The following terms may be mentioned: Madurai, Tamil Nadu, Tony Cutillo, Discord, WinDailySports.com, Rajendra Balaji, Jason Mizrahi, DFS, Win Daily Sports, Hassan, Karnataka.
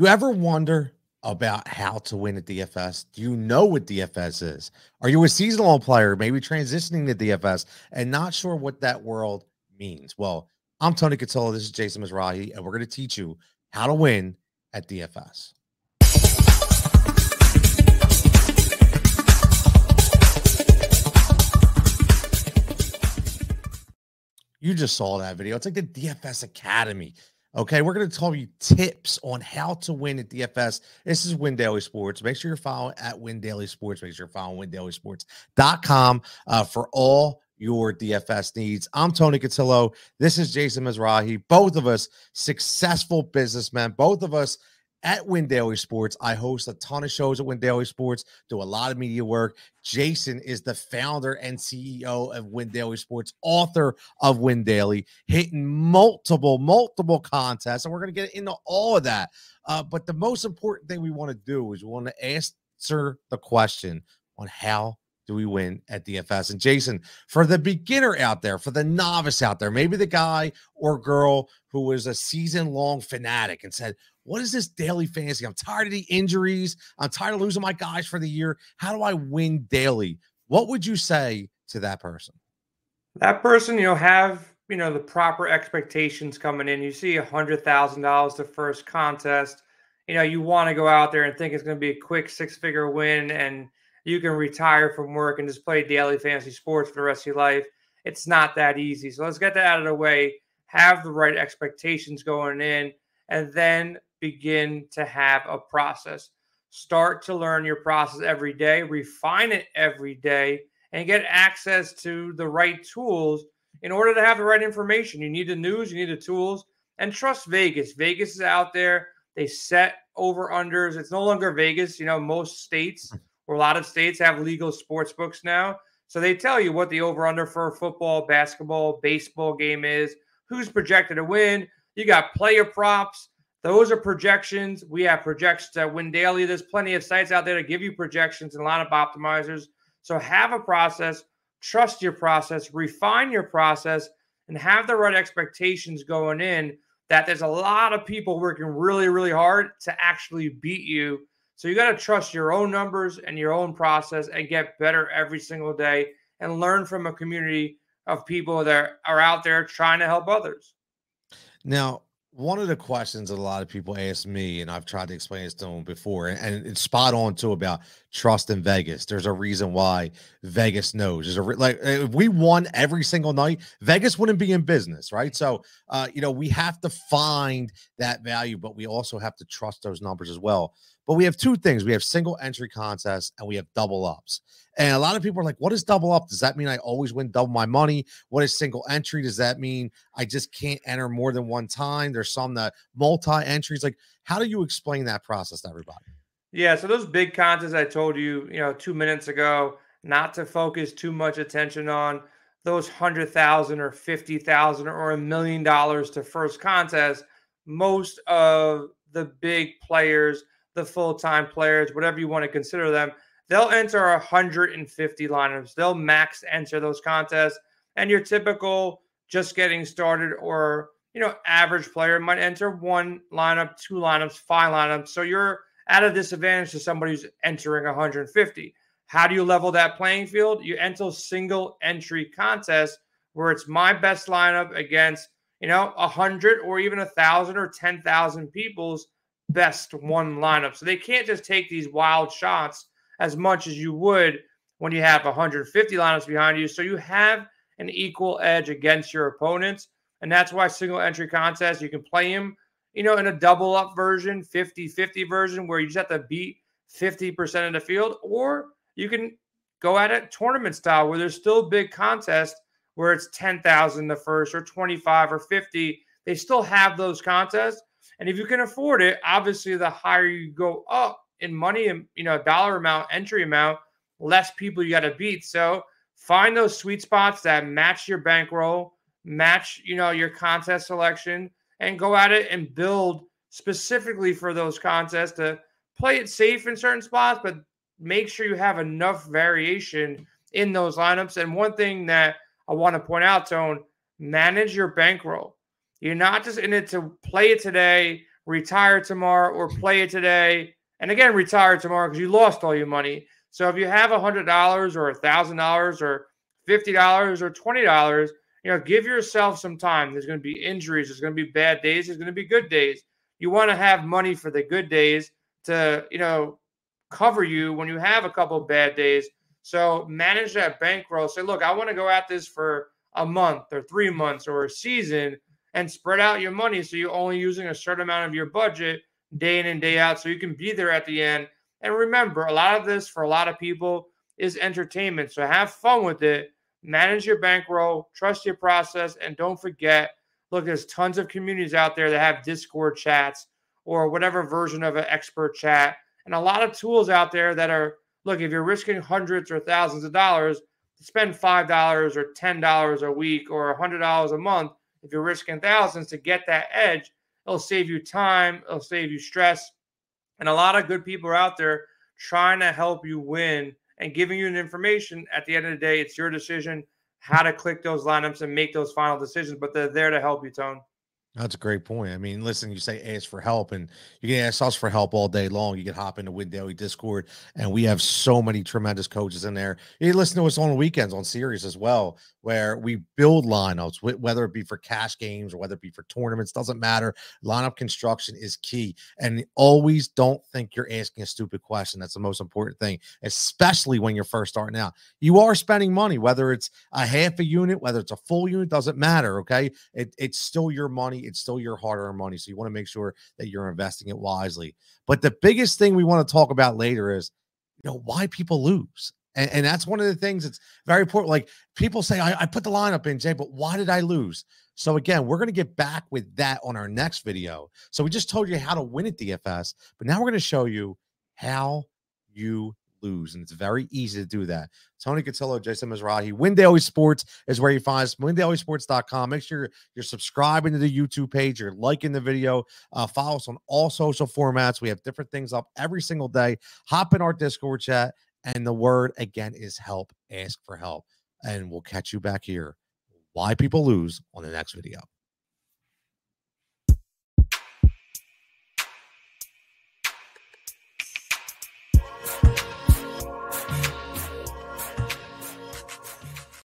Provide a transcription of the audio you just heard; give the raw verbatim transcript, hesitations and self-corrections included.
You ever wonder about how to win at D F S? Do you know what D F S is? Are you a seasonal player, maybe transitioning to D F S and not sure what that world means? Well, I'm Tony Cutillo. This is Jason Mizrahi, and we're going to teach you how to win at D F S. You just saw that video. It's like the D F S Academy. Okay, we're going to tell you tips on how to win at D F S. This is Win Daily Sports. Make sure you're following at Win Daily Sports. Make sure you're following Win Daily Sports dot com uh, for all your D F S needs. I'm Tony Cutillo. This is Jason Mizrahi. Both of us successful businessmen. Both of us at Win Daily Sports. I host a ton of shows at Win Daily Sports, do a lot of media work. Jason is the founder and C E O of Win Daily Sports, author of Win Daily, hitting multiple, multiple contests, and we're going to get into all of that. Uh, but the most important thing we want to do is we want to answer the question on how do we win at D F S. And Jason, for the beginner out there, for the novice out there, maybe the guy or girl who was a season-long fanatic and said, what is this daily fantasy? I'm tired of the injuries. I'm tired of losing my guys for the year. How do I win daily? What would you say to that person? That person, you know, have, you know, the proper expectations coming in. You see one hundred thousand dollars the first contest. You know, you want to go out there and think it's going to be a quick six-figure win and you can retire from work and just play daily fantasy sports for the rest of your life. It's not that easy. So let's get that out of the way. Have the right expectations going in, and then begin to have a process. Start to learn your process every day, refine it every day, and get access to the right tools in order to have the right information. You need the news, you need the tools, and trust Vegas. Vegas is out there. They set over-unders. It's no longer Vegas. You know, most states, or a lot of states have legal sports books now. So they tell you what the over-under for football, basketball, baseball game is, who's projected to win. You got player props. Those are projections. We have projections at Win Daily. There's plenty of sites out there to give you projections and lineup optimizers. So have a process, trust your process, refine your process, and have the right expectations going in that there's a lot of people working really, really hard to actually beat you. So you got to trust your own numbers and your own process and get better every single day and learn from a community of people that are out there trying to help others. Now, one of the questions that a lot of people ask me, and I've tried to explain this to them before, and it's spot on too, about trust in Vegas. There's a reason why Vegas knows. There's a re like if we won every single night, Vegas wouldn't be in business, right? So, uh, you know, we have to find that value, but we also have to trust those numbers as well. But we have two things. We have single entry contests and we have double ups. And a lot of people are like, what is double up? Does that mean I always win double my money? What is single entry? Does that mean I just can't enter more than one time? There's some that multi-entries. Like, how do you explain that process to everybody? Yeah, so those big contests I told you, you know, two minutes ago, not to focus too much attention on those one hundred thousand dollars or fifty thousand dollars or a million dollars to first contest. Most of the big players, the full-time players, whatever you want to consider them, they'll enter one hundred fifty lineups. They'll max enter those contests. And your typical just getting started or, you know, average player might enter one lineup, two lineups, five lineups. So you're at a disadvantage to somebody who's entering one hundred fifty. How do you level that playing field? You enter single entry contests where it's my best lineup against, you know, one hundred or even one thousand or ten thousand people's best one lineup. So they can't just take these wild shots as much as you would when you have one hundred fifty lineups behind you. So you have an equal edge against your opponents. And that's why single entry contests, you can play them, you know, in a double up version, fifty fifty version, where you just have to beat fifty percent of the field, or you can go at it tournament style where there's still big contests where it's ten thousand the first or twenty-five or fifty. They still have those contests. And if you can afford it, obviously the higher you go up in money and, you know, dollar amount, entry amount, less people you got to beat. So find those sweet spots that match your bankroll, match, you know, your contest selection, and go at it and build specifically for those contests to play it safe in certain spots, but make sure you have enough variation in those lineups. And one thing that I want to point out, Tone, manage your bankroll. You're not just in it to play it today, retire tomorrow, or play it today. And again, retire tomorrow because you lost all your money. So if you have one hundred dollars or one thousand dollars or fifty dollars or twenty dollars, you know, give yourself some time. There's going to be injuries. There's going to be bad days. There's going to be good days. You want to have money for the good days to, you know, cover you when you have a couple of bad days. So manage that bankroll. Say, look, I want to go at this for a month or three months or a season, and spread out your money so you're only using a certain amount of your budget day in and day out so you can be there at the end. And remember, a lot of this for a lot of people is entertainment. So have fun with it. Manage your bankroll, trust your process, and don't forget, look, there's tons of communities out there that have Discord chats or whatever version of an expert chat, and a lot of tools out there that are, look, if you're risking hundreds or thousands of dollars, spend five dollars or ten dollars a week or one hundred dollars a month. If you're risking thousands to get that edge, it'll save you time, it'll save you stress. And a lot of good people are out there trying to help you win and giving you an information. At the end of the day, it's your decision how to click those lineups and make those final decisions, but they're there to help you, Tone. That's a great point. I mean, listen, you say ask for help, and you can ask us for help all day long. You can hop into Win Daily Discord, and we have so many tremendous coaches in there. You can listen to us on weekends on series as well, where we build lineups, whether it be for cash games or whether it be for tournaments, doesn't matter. Lineup construction is key, and always don't think you're asking a stupid question. That's the most important thing, especially when you're first starting out. You are spending money, whether it's a half a unit, whether it's a full unit, doesn't matter, okay? It, it's still your money. It's still your hard-earned money, so you want to make sure that you're investing it wisely. But the biggest thing we want to talk about later is, you know, why people lose. And, and that's one of the things that's very important. Like, people say, I, I put the lineup in, Jay, but why did I lose? So, again, we're going to get back with that on our next video. So we just told you how to win at D F S, but now we're going to show you how you lose, and it's very easy to do that. Tony Cutillo, Jason Mizrahi, Win Daily Sports is where you find us. Win Daily Sports dot com. Make sure you're, you're subscribing to the YouTube page. You're liking the video. Uh, follow us on all social formats. We have different things up every single day. Hop in our Discord chat, and the word again is help. Ask for help, and we'll catch you back here. Why people lose on the next video.